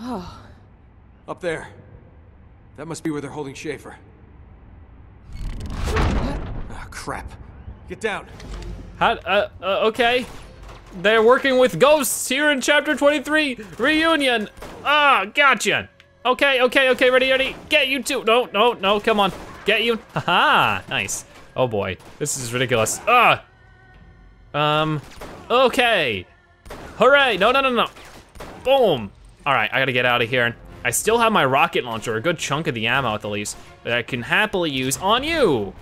Oh. Up there. That must be where they're holding Schaefer. Ah, crap. Get down. Okay. They're working with ghosts here in Chapter 23 Reunion. Ah, gotcha. Okay, ready. Get you two. No, come on. Get you. Haha, nice. Oh boy, this is ridiculous. Ah. Okay. Hooray, no. Boom. All right, I gotta get out of here. I still have my rocket launcher, a good chunk of the ammo at the least, that I can happily use on you.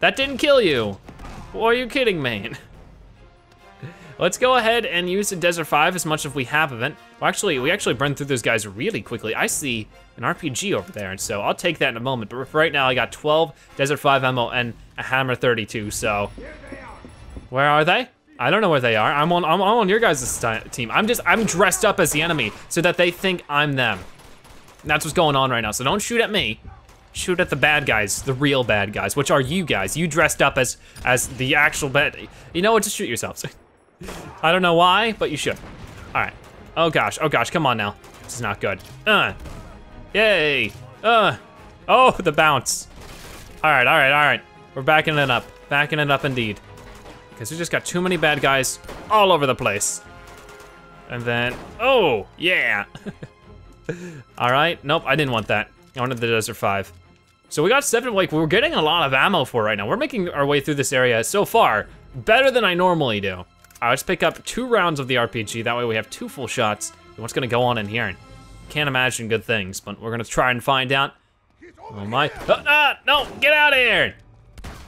That didn't kill you. Well, are you kidding me? Let's go ahead and use the Desert-5 as much as we have of it. Well, actually, we burned through those guys really quickly. I see an RPG over there, and so I'll take that in a moment. But for right now, I got 12 Desert-5 ammo and a hammer 32, so. Where are they? I don't know where they are. I'm on your guys' team. I'm dressed up as the enemy so that they think I'm them. And that's what's going on right now, so don't shoot at me. Shoot at the bad guys, the real bad guys, which are you guys. You dressed up as the actual bad. You know what, just shoot yourselves. I don't know why, but you should. All right. Oh gosh, come on now. This is not good. Yay. Oh, the bounce. All right. We're backing it up. Backing it up indeed. Because we just got too many bad guys all over the place. And then, oh, yeah. All right, nope, I didn't want that. I wanted the Desert-5. So we got 7, like we're getting a lot of ammo for right now. We're making our way through this area so far, better than I normally do. All right, let's pick up 2 rounds of the RPG. That way we have 2 full shots. What's gonna go on in here? Can't imagine good things, but we're gonna try and find out. Oh my, no, get out of here.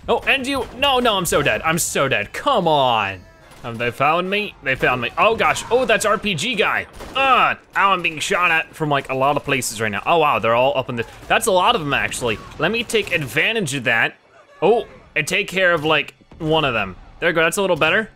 Oh, and you, no, I'm so dead, come on. Have they found me? They found me. Oh gosh, oh, that's RPG guy. Ow, I'm being shot at from like a lot of places right now. Oh wow, they're all up in the, that's a lot of them actually. Let me take advantage of that. Oh, and take care of like one of them. There you go, that's a little better.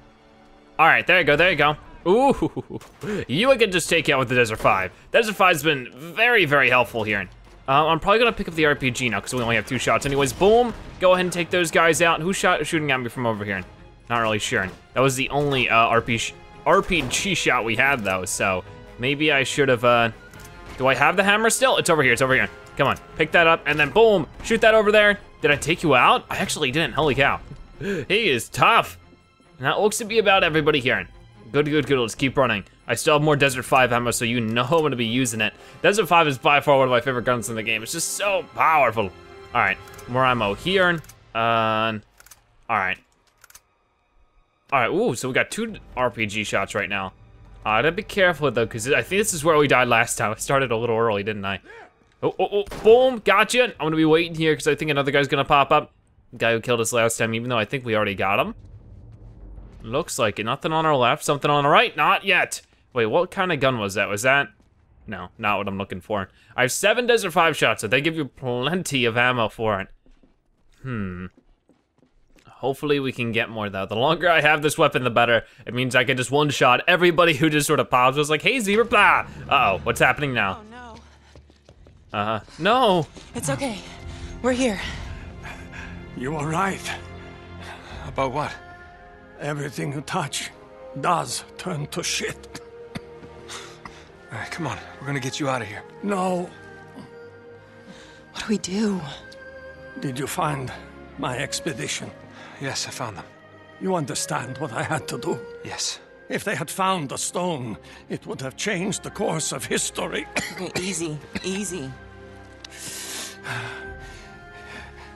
All right, there you go. Ooh, you could just take out with the Desert-5. Desert-5's been very, very helpful here. I'm probably gonna pick up the RPG now because we only have 2 shots. Anyways, boom, go ahead and take those guys out. Who's shooting at me from over here? Not really sure. That was the only RPG shot we had though, so maybe I should have, do I have the hammer still? It's over here. Come on, pick that up and then boom, shoot that over there. Did I take you out? I actually didn't, holy cow. He is tough. And that looks to be about everybody here. Good, let's keep running. I still have more Desert-5 ammo, so you know I'm gonna be using it. Desert-5 is by far one of my favorite guns in the game. It's just so powerful. All right, more ammo here. All right, ooh, so we got 2 RPG shots right now. I gotta be careful though, because I think this is where we died last time. I started a little early, didn't I? Oh, boom, gotcha. I'm gonna be waiting here because I think another guy's gonna pop up. The guy who killed us last time, even though I think we already got him. Looks like it, nothing on our left, something on our right, not yet. Wait, what kind of gun was that? No, not what I'm looking for. I have 7 Desert-5 shots, so they give you plenty of ammo for it. Hopefully we can get more though. The longer I have this weapon, the better. It means I can just one-shot everybody who just sort of pops. I was like, hey, zebra, blah. Uh-oh, what's happening now? Oh, no. No. It's okay, we're here. You were right. About what? Everything you touch does turn to shit. All right, come on, we're gonna get you out of here. No. What do we do? Did you find my expedition? Yes, I found them. You understand what I had to do? Yes. If they had found the stone, it would have changed the course of history. Easy.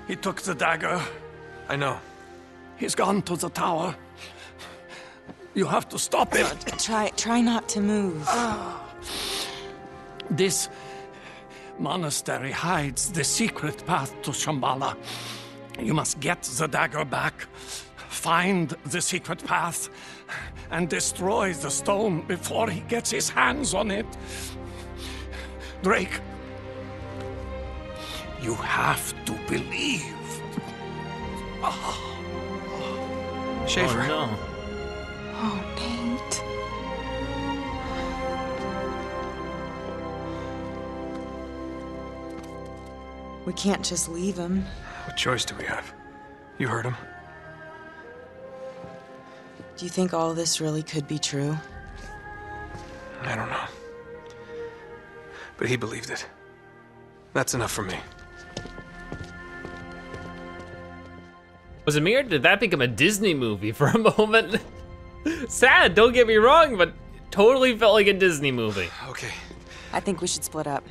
He took the dagger. I know. He's gone to the tower. You have to stop him. Try not to move. This monastery hides the secret path to Shambhala. You must get the dagger back, find the secret path, and destroy the stone before he gets his hands on it. Drake, you have to believe. Schaefer. Oh, no. Oh, Nate. We can't just leave him. What choice do we have? You heard him. Do you think all this really could be true? I don't know. but he believed it. That's enough for me. Was it me, or did that become a Disney movie for a moment? Sad, don't get me wrong, but totally felt like a Disney movie. Okay. I think we should split up.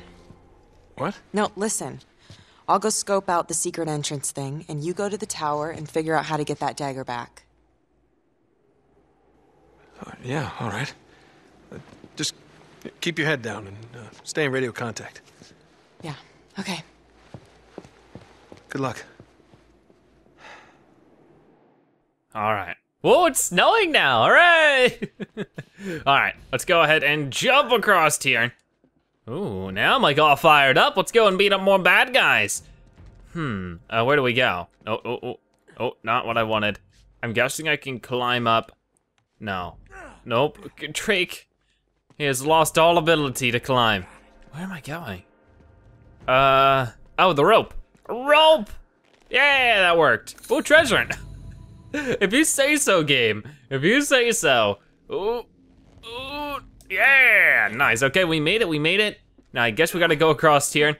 What? No, listen. I'll go scope out the secret entrance thing, and you go to the tower and figure out how to get that dagger back. Yeah, all right. Just keep your head down and stay in radio contact. Yeah, okay. Good luck. All right. Whoa, it's snowing now, hooray! All right, let's go ahead and jump across here. Ooh, now I'm like all fired up. Let's go and beat up more bad guys. Where do we go? Oh, not what I wanted. I'm guessing I can climb up. No, nope, Drake. He has lost all ability to climb. Where am I going? Oh, the rope. Rope! Yeah, that worked. Ooh, treasure. If you say so, game. If you say so. Ooh, yeah, nice. Okay, we made it, we made it. Now I guess we gotta go across here.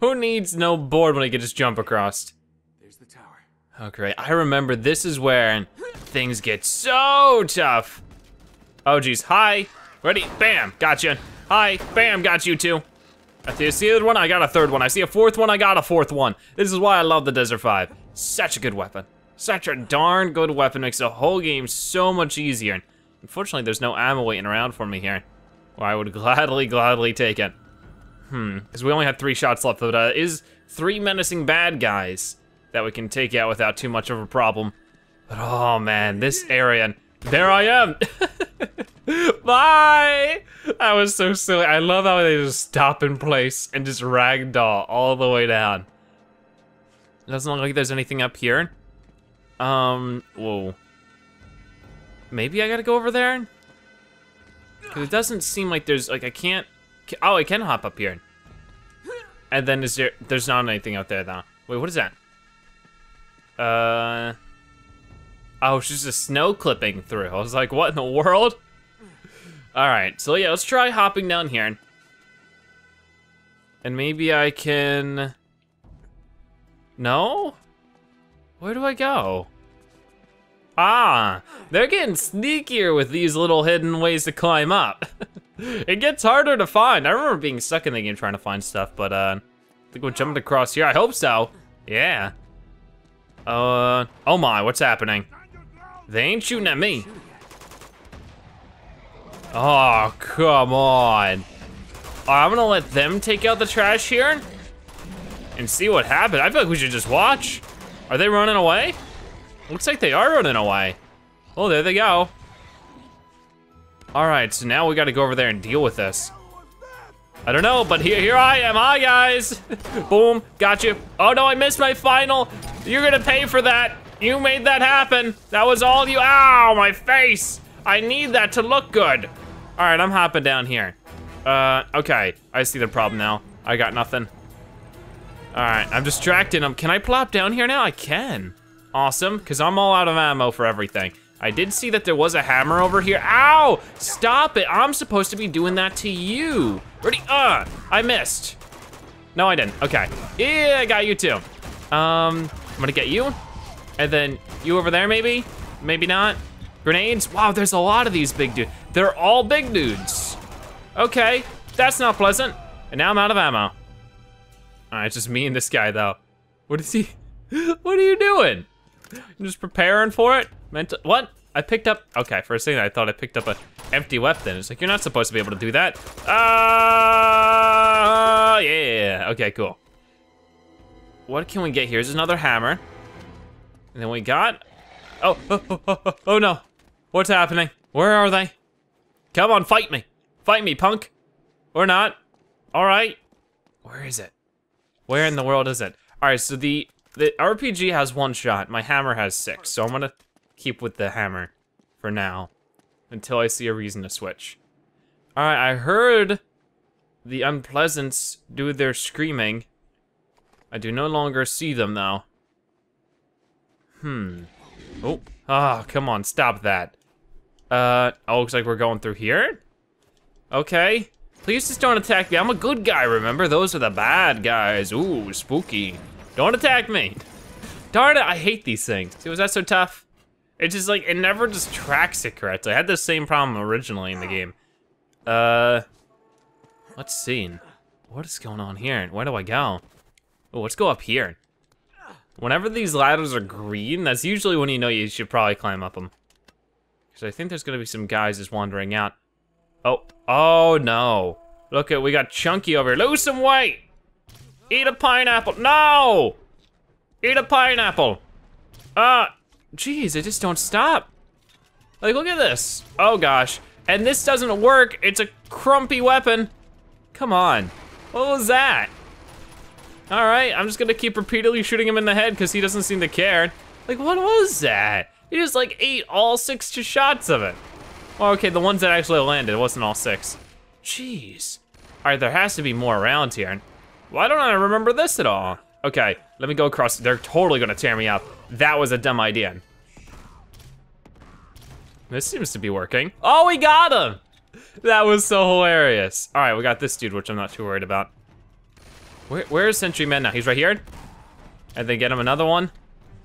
Who needs no board when I can just jump across? There's the tower. Oh, great, I remember this is where things get so tough. Oh geez, hi. Ready, bam, gotcha. Hi, bam, got you too. I see a sealed one, I got a third one. I see a fourth one, I got a fourth one. This is why I love the Desert-5. Such a good weapon. Such a darn good weapon, makes the whole game so much easier. Unfortunately, there's no ammo waiting around for me here. Well, I would gladly take it. Because we only have 3 shots left, but it is 3 menacing bad guys that we can take out without too much of a problem. But oh man, this area, there I am. Bye! That was so silly. I love how they just stop in place and just ragdoll all the way down. It doesn't look like there's anything up here. Whoa. Maybe I gotta go over there? Cause it doesn't seem like there's, like I can't, oh, I can hop up here. And then is there, there's not anything out there though. Wait, what is that? Oh, it's just a snow clipping through. I was like, what in the world? All right, so yeah, let's try hopping down here. And maybe I can, no? Where do I go? Ah, they're getting sneakier with these little hidden ways to climb up. It gets harder to find. I remember being stuck in the game trying to find stuff, but I think we'll jump across here. I hope so. Yeah. Oh my, what's happening? They ain't shooting at me. Oh, come on. I'm gonna let them take out the trash here and see what happens. I feel like we should just watch. Are they running away? Looks like they are running away. Oh, there they go. All right, so now we gotta go over there and deal with this. I don't know, but here I am, hi guys. Boom, got you. Oh no, I missed my final. You're gonna pay for that. You made that happen. That was all you, ow, my face. I need that to look good. All right, I'm hopping down here. Okay, I see the problem now. I got nothing. All right, I'm distracting them. Can I plop down here now? I can. Awesome, because I'm all out of ammo for everything. I did see that there was a hammer over here. Ow, stop it. I'm supposed to be doing that to you. Ready, I missed. No, I didn't, okay. Yeah, I got you too. I'm gonna get you, and then you over there maybe? Maybe not. Grenades, wow, there's a lot of these big dudes. They're all big dudes. Okay, that's not pleasant. And now I'm out of ammo. All right, it's just me and this guy though. What is he, what are you doing? I'm just preparing for it. What? I picked up, okay, for a second I thought I picked up an empty weapon. It's like, you're not supposed to be able to do that. Yeah, okay, cool. What can we get here? Here's another hammer. And then we got, oh no. What's happening? Where are they? Come on, fight me, punk. Or not, all right. Where is it? Where in the world is it? All right, so the RPG has 1 shot. My hammer has 6, so I'm gonna keep with the hammer for now until I see a reason to switch. All right, I heard the unpleasants do their screaming. I do no longer see them though. Oh, come on, stop that. Oh, looks like we're going through here. Okay, Please just don't attack me. I'm a good guy, remember? Those are the bad guys. Ooh, spooky. Don't attack me. Darn it, I hate these things. See, was that so tough? It's just like, it never just tracks it correctly. I had the same problem originally in the game. Let's see. What is going on here? Where do I go? Oh, let's go up here. Whenever these ladders are green, that's usually when you know you should probably climb up them. Because I think there's gonna be some guys just wandering out. Oh, oh no. Look at, we got Chunky over here. Lose some weight! Eat a pineapple. No! Eat a pineapple. Geez, I just don't stop. Like, look at this. Oh gosh. And this doesn't work. It's a crumpy weapon. Come on. What was that? All right, I'm just gonna keep repeatedly shooting him in the head because he doesn't seem to care. Like, what was that? He just like ate all 6 shots of it. Well, okay, the ones that actually landed, it wasn't all 6. Jeez. All right, there has to be more around here. Why don't I remember this at all? Okay, let me go across. They're totally gonna tear me up. That was a dumb idea. This seems to be working. Oh, we got him! That was so hilarious. All right, we got this dude, which I'm not too worried about. Where is Sentryman now? He's right here. And they get him another one.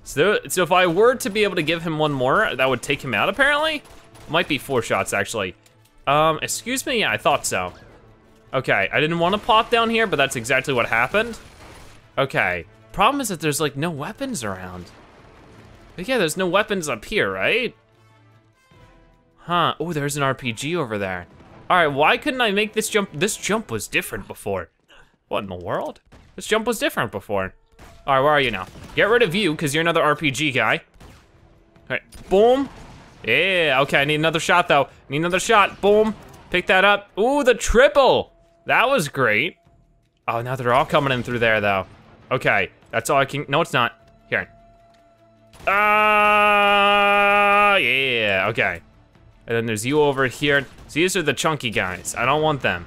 So if I were to be able to give him one more, that would take him out apparently? Might be 4 shots actually. Excuse me, yeah, I thought so. Okay, I didn't want to pop down here, but that's exactly what happened. Okay, problem is that there's like no weapons around. But yeah, there's no weapons up here, right? Huh, oh, there's an RPG over there. All right, why couldn't I make this jump? This jump was different before. What in the world? This jump was different before. All right, where are you now? Get rid of you, because you're another RPG guy. All right, boom. Yeah, okay, I need another shot though. Need another shot, boom. Pick that up. Ooh, the triple. That was great. Oh, now they're all coming in through there though. Okay, that's all I can, no it's not. Here. Yeah, okay. And then there's you over here. So these are the chunky guys, I don't want them.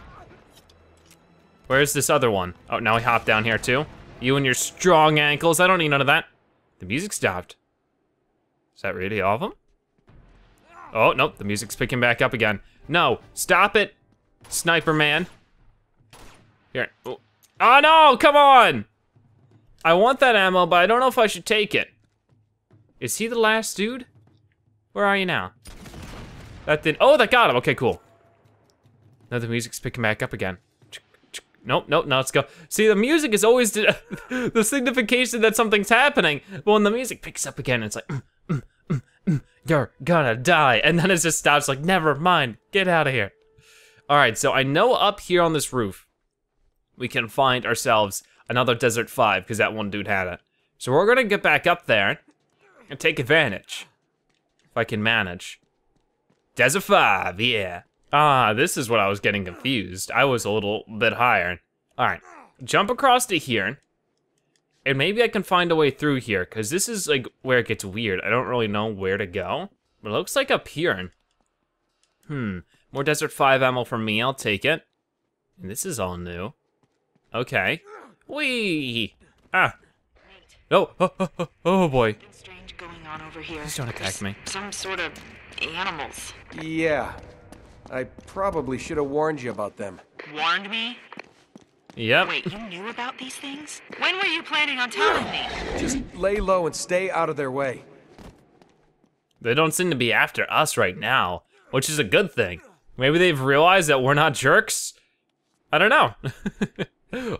Where's this other one? Oh, now we hop down here too. You and your strong ankles, I don't need none of that. The music stopped. Is that really all of them? Oh, nope, the music's picking back up again. No, stop it, Sniper Man. Here, oh no, come on! I want that ammo, but I don't know if I should take it. Is he the last dude? Where are you now? That didn't, oh, that got him, okay, cool. Now the music's picking back up again. Nope, nope, now let's go. See, the music is always the signification that something's happening. But when the music picks up again, it's like, you're gonna die. And then it just stops like, never mind, get out of here. All right, so I know up here on this roof, we can find ourselves another Desert-5, because that one dude had it. So we're gonna get back up there and take advantage, if I can manage. Desert-5, yeah. Ah, this is what I was getting confused. I was a little bit higher. All right, jump across to here, and maybe I can find a way through here, because this is like where it gets weird. I don't really know where to go, but it looks like up here. More Desert-5 ammo from me, I'll take it. And this is all new. Okay. Whee! Ah. No, oh boy. Something strange going on over here. Please don't attack me. Some sort of animals. Yeah. I probably should have warned you about them. Warned me? Yep. Wait, you knew about these things? When were you planning on telling me? Just lay low and stay out of their way. They don't seem to be after us right now, which is a good thing. Maybe they've realized that we're not jerks? I don't know.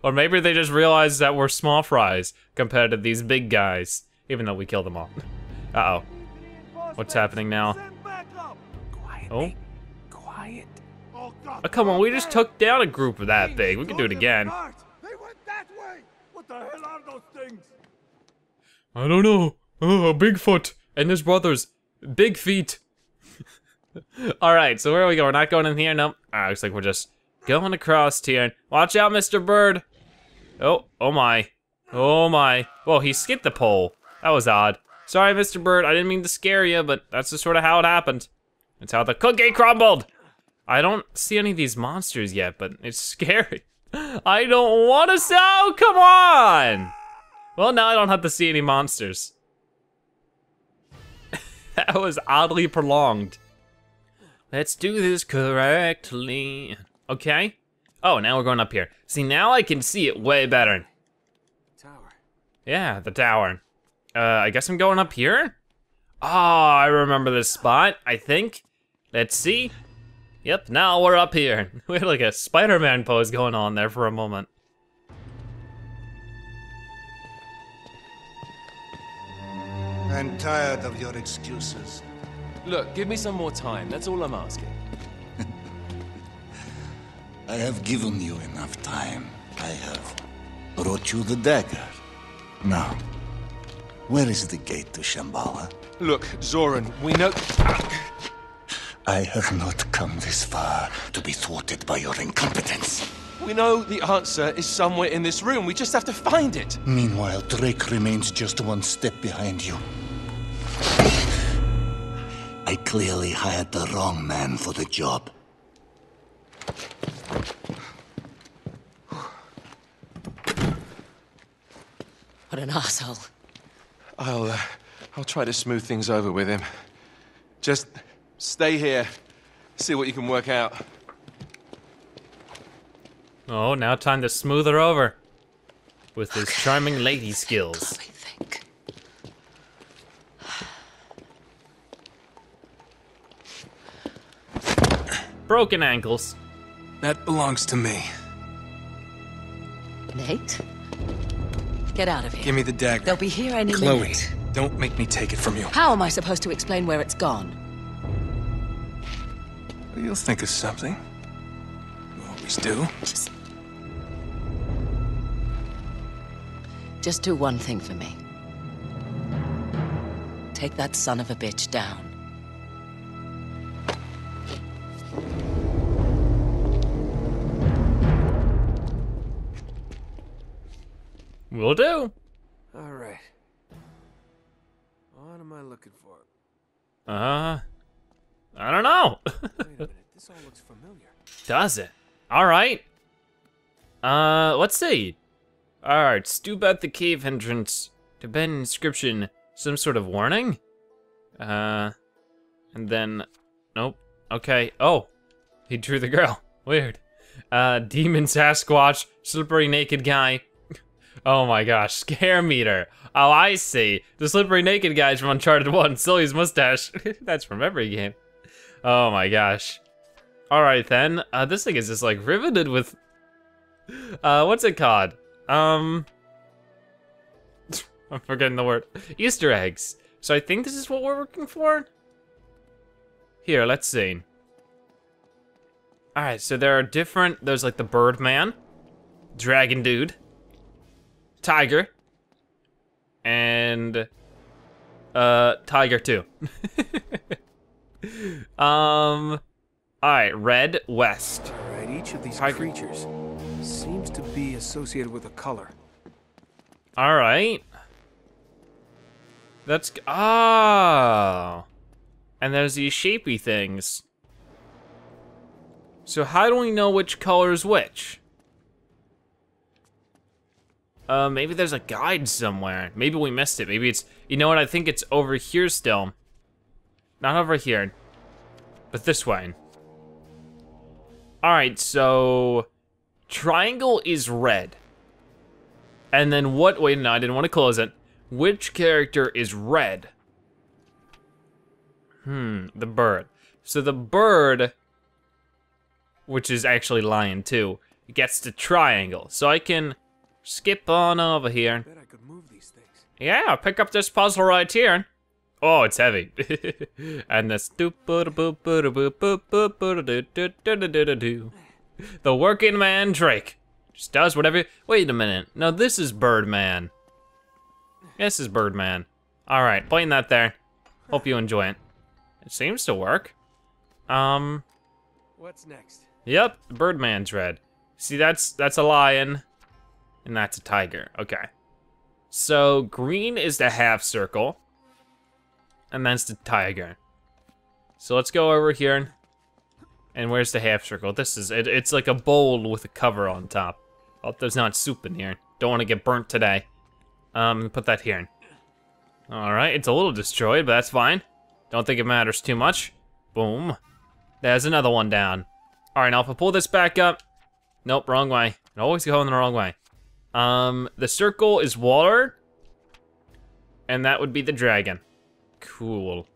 Or maybe they just realized that we're small fries compared to these big guys, even though we killed them all. Uh-oh. What's happening now? Oh. Oh, come on, we just took down a group of that big. We can do it again. They went that way. What the hell are those things? I don't know. Oh, Bigfoot and his brothers. Big feet. All right, so where are we going? We're not going in here, no. Nope. All right, looks like we're just going across here. Watch out, Mr. Bird. Oh, oh my. Oh my. Well, he skipped the pole. That was odd. Sorry, Mr. Bird, I didn't mean to scare you, but that's just sort of how it happened. It's how the cookie crumbled. I don't see any of these monsters yet, but it's scary. I don't want to sell, come on! Well, now I don't have to see any monsters. That was oddly prolonged. Let's do this correctly. Okay, Oh, now we're going up here. See, now I can see it way better. Tower. Yeah, the tower. I guess I'm going up here? Oh, I remember this spot, I think. Let's see. Yep, now we're up here. We had like a Spider-Man pose going on there for a moment. I'm tired of your excuses. Look, give me some more time. That's all I'm asking. I have given you enough time. I have brought you the dagger. Now, where is the gate to Shambhala? Look, Zoran, we know... I have not come this far to be thwarted by your incompetence. We know the answer is somewhere in this room. We just have to find it. Meanwhile, Drake remains just one step behind you. I clearly hired the wrong man for the job. What an asshole. I'll try to smooth things over with him. Just stay here, see what you can work out. Oh, now time to smooth her over with his charming lady skills. Chloe, think. Broken ankles. That belongs to me. Nate? Get out of here. Give me the dagger. They'll be here any minute. Chloe, don't make me take it from you. How am I supposed to explain where it's gone? You'll think of something. You always do. Just do one thing for me. Take that son of a bitch down. Will do. All right. What am I looking for? I don't know. Wait a minute. This all looks familiar. Does it? All right. Let's see. All right. Stoop at the cave entrance to bend inscription. Some sort of warning. And then, nope. Okay. Oh, he drew the girl. Weird. Demon Sasquatch, slippery naked guy. Oh my gosh, scare meter. Oh, I see. The slippery naked guy's from Uncharted 1, Sully's mustache. That's from every game. Oh my gosh. All right then, this thing is just like riveted with, what's it called? I'm forgetting the word. Easter eggs. So I think this is what we're looking for? Here, let's see. All right, so there are different, there's like the Birdman, Dragon Dude, Tiger, and Tiger 2. All right, Red, West. All right, each of these creatures seems to be associated with a color. All right. That's, oh. And there's these shapey things. So how do we know which color is which? Maybe there's a guide somewhere. Maybe we missed it. Maybe it's, you know what? I think it's over here still. Not over here, but this way. All right, so triangle is red. And then what, wait, no, I didn't want to close it. Which character is red? The bird. So the bird, which is actually lion too, gets the triangle. So I can, skip on over here. I bet I could move these things. Yeah, pick up this puzzle right here. Oh, it's heavy. And this the working man Drake just does whatever. Wait a minute. No, this is Birdman. This is Birdman. All right, playing that there. Hope you enjoy it. It seems to work. What's next? Yep, Birdman's red. See, that's a lion. And that's a tiger, okay. So green is the half circle, and that's the tiger. So let's go over here, and where's the half circle? This is, it's like a bowl with a cover on top. Oh, there's not soup in here. Don't wanna get burnt today. Put that here. All right, it's a little destroyed, but that's fine. Don't think it matters too much. Boom. There's another one down. All right, now if I pull this back up, Nope, wrong way. It always goes in the wrong way. The circle is water. And that would be the dragon. Cool.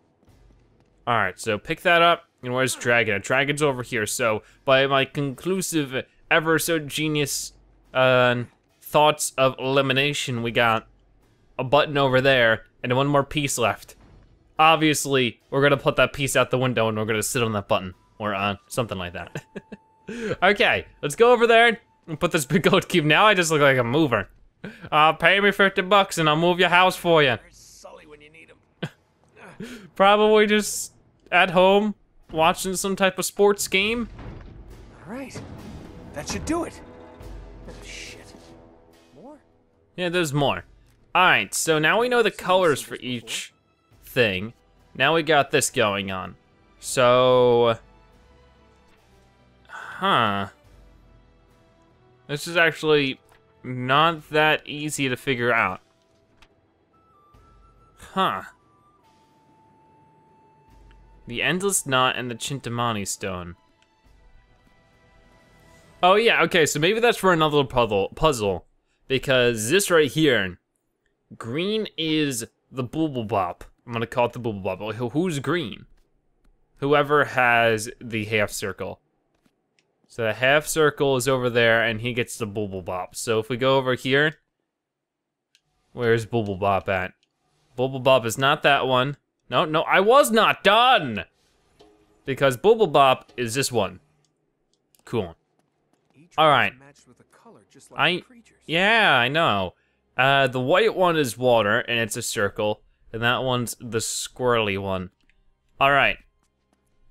Alright, so pick that up. And where's dragon? A dragon's over here. So, by my conclusive, ever so genius thoughts of elimination, we got a button over there and one more piece left. Obviously, we're gonna put that piece out the window and we're gonna sit on that button or on something like that. Okay, let's go over there and put this big gold cube. Now I just look like a mover. Pay me $50 and I'll move your house for you. Where's Sully when you need him? Probably just at home watching some type of sports game. All right, that should do it. Oh, shit. More? Yeah, there's more. All right, so now we know the colors for each thing. Now we got this going on. So, huh. This is actually not that easy to figure out. Huh. The Endless Knot and the Chintamani Stone. Oh yeah, okay, so maybe that's for another puzzle. Because this right here, green is the Booble Bop. I'm gonna call it the Booble Bop. Who's green? Whoever has the half circle. So the half circle is over there and he gets the Booble Bop. So if we go over here, where's Booble Bop at? Booble Bop is not that one. No, no, I was not done! Because Booble Bop is this one. Cool. Alright. Yeah, I know. The white one is water and it's a circle. And that one's the squirrely one. Alright.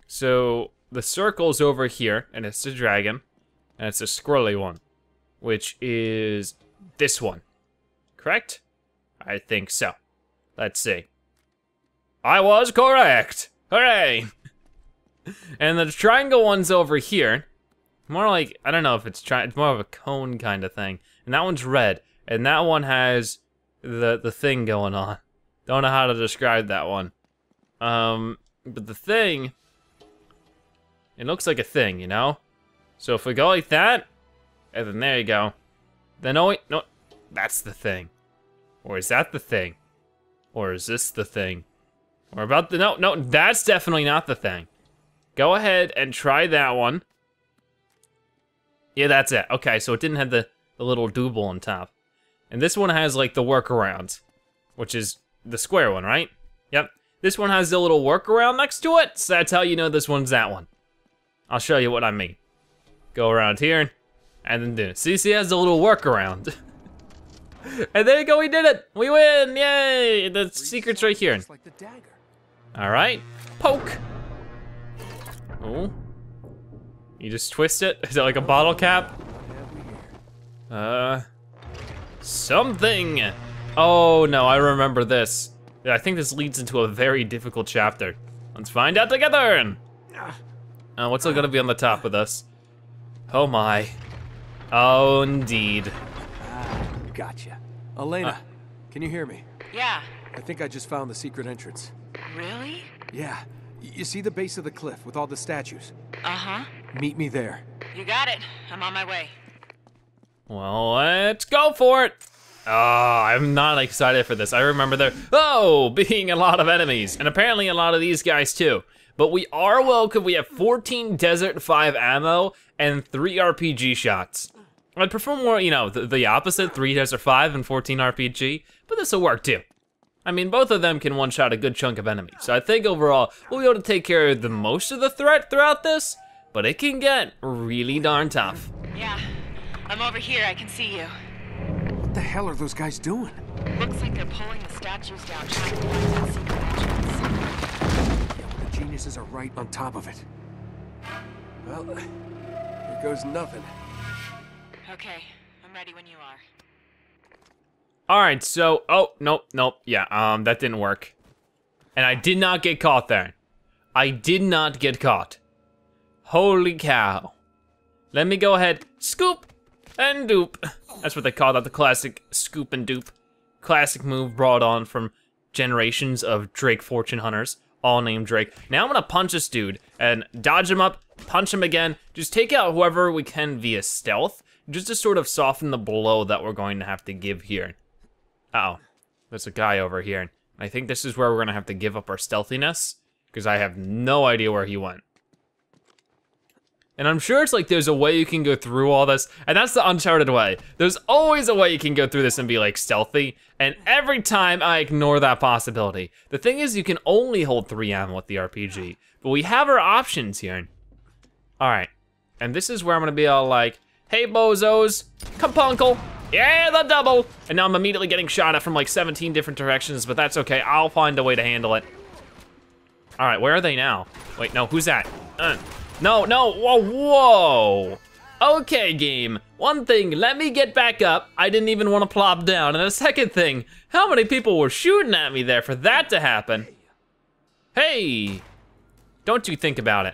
So the circle's over here and it's the dragon. And it's the squirrely one. Which is this one. Correct? I think so. Let's see. I was correct! Hooray! And the triangle one's over here. More like, I don't know if it's it's more of a cone kind of thing. And that one's red. And that one has the thing going on. Don't know how to describe that one. But the thing, it looks like a thing, you know? So if we go like that, and then there you go. Then oh wait, no, that's the thing. Or is that the thing? Or is this the thing? Or about the, no, no, that's definitely not the thing. Go ahead and try that one. Yeah, that's it. Okay, so it didn't have the little dooble on top. And this one has like the workaround, which is the square one, right? Yep. This one has the little workaround next to it, so that's how you know this one's that one. I'll show you what I mean. Go around here, and then do it. See, it has the little workaround. And there you go, we did it! We win, yay! The secret's right here. All right, poke. Oh, you just twist it. Is it like a bottle cap? Something. Oh no, I remember this. Yeah, I think this leads into a very difficult chapter. Let's find out together. What's gonna be on the top of this? Oh my. Oh, indeed. Gotcha. Elena, can you hear me? Yeah. I think I just found the secret entrance. Really? Yeah. You see the base of the cliff with all the statues? Uh-huh. Meet me there. You got it. I'm on my way. Well, let's go for it. Oh, I'm not excited for this. I remember there, oh, being a lot of enemies. And apparently a lot of these guys too. But we are welcome. We have 14 Desert-5 ammo and 3 RPG shots. I'd prefer more, you know, the opposite, 3 Desert-5 and 14 RPG. But this'll work too. I mean, both of them can one-shot a good chunk of enemies. So I think overall, we'll be able to take care of the most of the threat throughout this, but it can get really darn tough. Yeah, I'm over here, I can see you. What the hell are those guys doing? Looks like they're pulling the statues down, trying to find the secret entrance. The geniuses are right on top of it. Well, here goes nothing. Okay, I'm ready when you are. All right, so, oh, nope, nope, yeah, that didn't work. And I did not get caught there. I did not get caught. Holy cow. Let me go ahead, scoop and dupe. That's what they call that, the classic scoop and dupe. Classic move brought on from generations of Drake fortune hunters, all named Drake. Now I'm gonna punch this dude, and dodge him up, punch him again, just take out whoever we can via stealth, just to sort of soften the blow that we're going to have to give here. Uh-oh, there's a guy over here. I think this is where we're gonna have to give up our stealthiness, because I have no idea where he went. And I'm sure it's like there's a way you can go through all this, and that's the Uncharted way. There's always a way you can go through this and be like stealthy, and every time I ignore that possibility. The thing is, you can only hold 3M with the RPG, but we have our options here. All right, and this is where I'm gonna be all like, hey bozos, compuncle, yeah, the double. And now I'm immediately getting shot at from like 17 different directions, but that's okay, I'll find a way to handle it. All right, where are they now? Wait, no, who's that? No, no, whoa, whoa. Okay, game, one thing, let me get back up. I didn't even want to plop down. And a second thing, how many people were shooting at me there for that to happen? Hey, don't you think about it.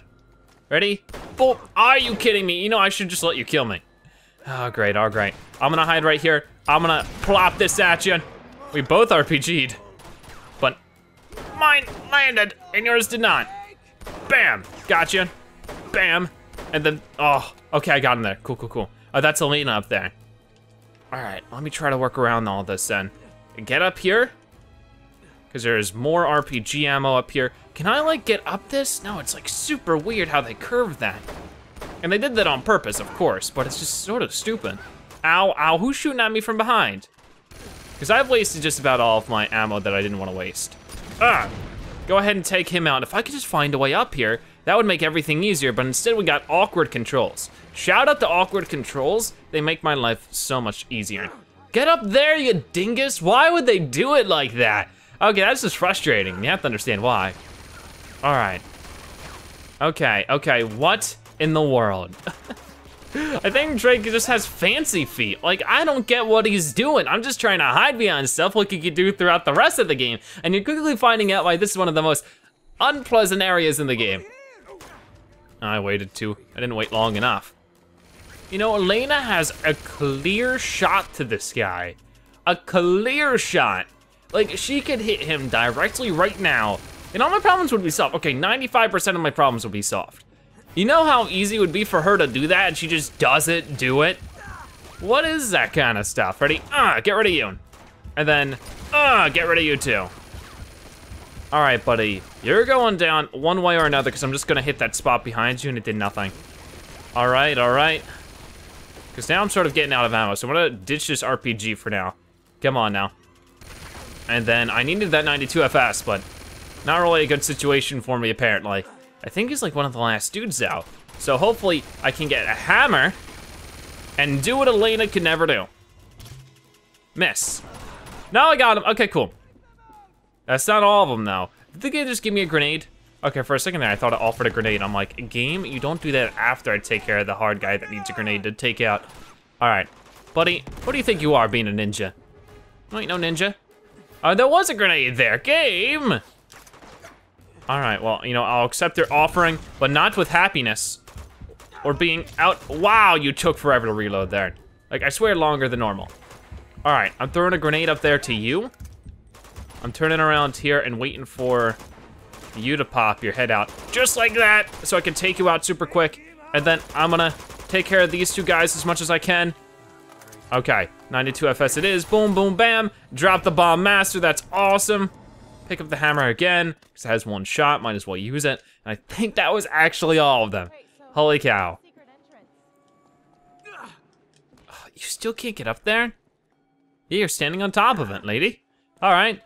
Ready? Boop, are you kidding me? You know, I should just let you kill me. Oh, great, all right. I'm gonna hide right here. I'm gonna plop this at you. We both RPG'd, but mine landed and yours did not. Bam, gotcha. Bam, and then, oh, okay, I got him there. Cool, cool, cool. Oh, that's Elena up there. All right, let me try to work around all this then. Get up here, because there is more RPG ammo up here. Can I like get up this? No, it's like super weird how they curved that. And they did that on purpose, of course, but it's just sort of stupid. Ow, ow, who's shooting at me from behind? Because I've wasted just about all of my ammo that I didn't want to waste. Ah, go ahead and take him out. If I could just find a way up here, that would make everything easier, but instead we got awkward controls. Shout out to awkward controls. They make my life so much easier. Get up there, you dingus. Why would they do it like that? Okay, that's just frustrating. You have to understand why. All right. Okay, okay, what in the world? I think Drake just has fancy feet. Like, I don't get what he's doing. I'm just trying to hide behind stuff like you could do throughout the rest of the game. And you're quickly finding out why this is one of the most unpleasant areas in the game. I waited too, I didn't wait long enough. You know, Elena has a clear shot to this guy. A clear shot. Like, she could hit him directly right now, and all my problems would be solved. Okay, 95% of my problems would be solved. You know how easy it would be for her to do that, and she just doesn't do it? What is that kind of stuff? Ready? Get rid of you. And then, get rid of you too. All right, buddy, you're going down one way or another, because I'm just gonna hit that spot behind you and it did nothing. All right, all right. Because now I'm sort of getting out of ammo, so I'm gonna ditch this RPG for now. Come on now. And then I needed that 92 FS, but not really a good situation for me, apparently. I think he's like one of the last dudes out. So hopefully I can get a hammer and do what Elena can never do. Miss. No, I got him, okay, cool. That's not all of them though. Did the game just give me a grenade? Okay, for a second there, I thought it offered a grenade. I'm like, game, you don't do that after I take care of the hard guy that needs a grenade to take out. All right, buddy, what do you think you are, being a ninja? No, ain't no ninja. Oh, there was a grenade there, game. All right, well, you know, I'll accept their offering, but not with happiness or being out. Wow, you took forever to reload there. Like, I swear, longer than normal. All right, I'm throwing a grenade up there to you. I'm turning around here and waiting for you to pop your head out, just like that, so I can take you out super quick. And then I'm gonna take care of these two guys as much as I can. Okay, 92 FS it is, boom, boom, bam. Drop the bomb master, that's awesome. Pick up the hammer again, because it has one shot, might as well use it. And I think that was actually all of them. Holy cow. You still can't get up there? Yeah, you're standing on top of it, lady. All right.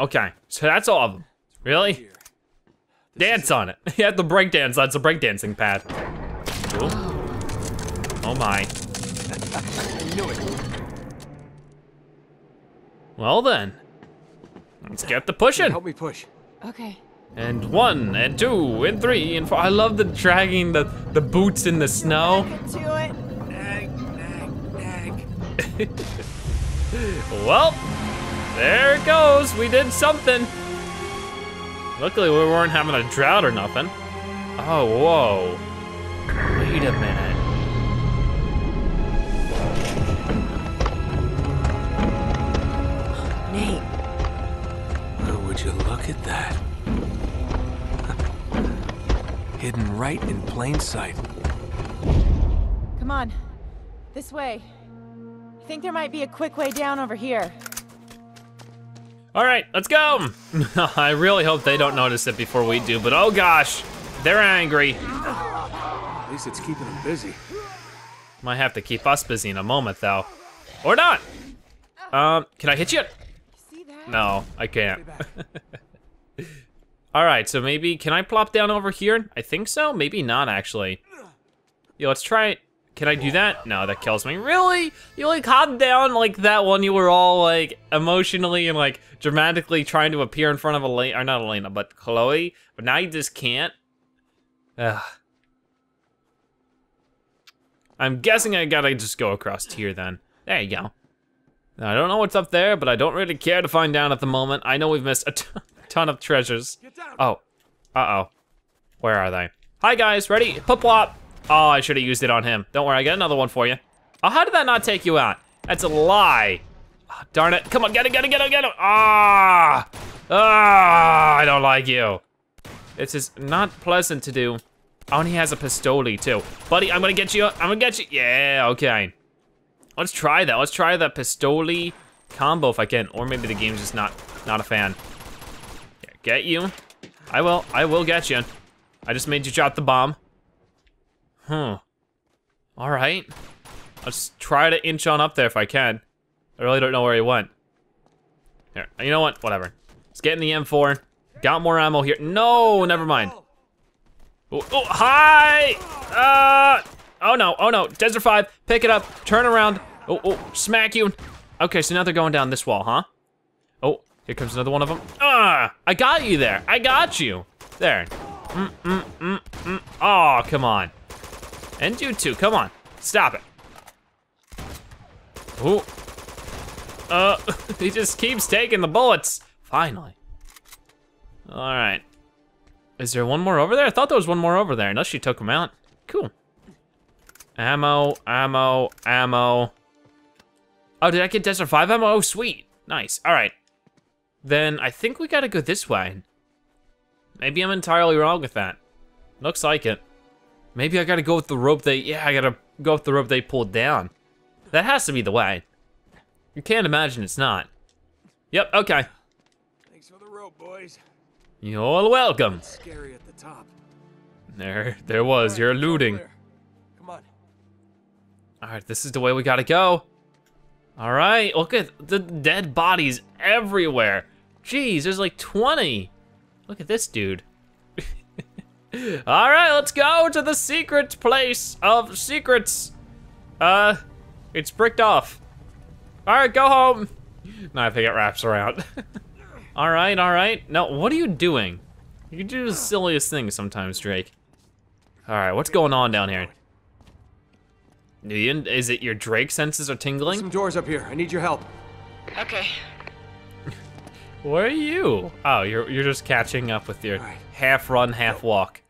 Okay, so that's all of them. Really? Dance on it. You have to breakdance, that's a breakdancing pad. Cool. Oh my. I knew it. Well then, let's get the pushing. Help me push. Okay. And one, and two, and three, and four. I love the dragging the boots in the snow. Do it. Nag, nag, nag. Well. There it goes, we did something. Luckily we weren't having a drought or nothing. Oh, whoa. Wait a minute. Nate. Oh, would you look at that? right in plain sight. Come on. This way. I think there might be a quick way down over here. All right, let's go. I really hope they don't notice it before we do, but oh gosh, they're angry. At least it's keeping them busy. Might have to keep us busy in a moment though. Or not. Can I hit you? See that? No, I can't. All right, so maybe, can I plop down over here? I think so, maybe not actually. Yo, let's try it. Can I do that? No, that kills me. Really? You like hopped down like that one, you were all like emotionally and like dramatically trying to appear in front of Elena, or not Elena, but Chloe, but now you just can't. Ugh. I'm guessing I gotta just go across here then. There you go. Now, I don't know what's up there, but I don't really care to find out at the moment. I know we've missed a ton of treasures. Oh, uh-oh. Where are they? Hi guys, ready? Pop-plop. Oh, I should have used it on him. Don't worry, I got another one for you. Oh, how did that not take you out? That's a lie. Oh, darn it, come on, get it, get it, get it, get it. Ah, I don't like you. This is not pleasant to do. Oh, and he has a pistoli too. Buddy, I'm gonna get you, I'm gonna get you. Yeah, okay. Let's try that, pistoli combo if I can, or maybe the game's just not a fan. Yeah, get you. I will get you. I just made you drop the bomb. Huh. All right. I'll just try to inch on up there if I can. I really don't know where he went. Here, you know what? Whatever. Let's get in the M4. Got more ammo here. No, never mind. Oh, oh hi! Oh no, Desert-5, pick it up, turn around. Oh, oh, smack you. Okay, so now they're going down this wall, huh? Oh, here comes another one of them. Ah, I got you there, I got you. There. Oh, come on. And you too, come on, stop it. Ooh. He just keeps taking the bullets, finally. All right, is there one more over there? I thought there was one more over there, unless she took him out. Cool. Ammo, ammo, ammo. Oh, did I get Desert-5 ammo? Oh, sweet, nice, all right. Then I think we gotta go this way. Maybe I'm entirely wrong with that. Looks like it. Maybe I gotta go with the rope they, yeah, I gotta go with the rope they pulled down. That has to be the way. You can't imagine it's not. Yep, okay. Thanks for the rope, boys. You're welcome. It's scary at the top. There was, right, you're looting. Come on. All right, this is the way we gotta go. All right, look at the dead bodies everywhere. Jeez, there's like 20. Look at this dude. All right, let's go to the secret place of secrets. It's bricked off. All right, go home. No, I think it wraps around. All right, all right. Now, what are you doing? You do the silliest things sometimes, Drake. All right, what's going on down here? Is it your Drake senses are tingling? Some doors up here, I need your help. Okay. Where are you? Oh, you're just catching up with your half run, half walk.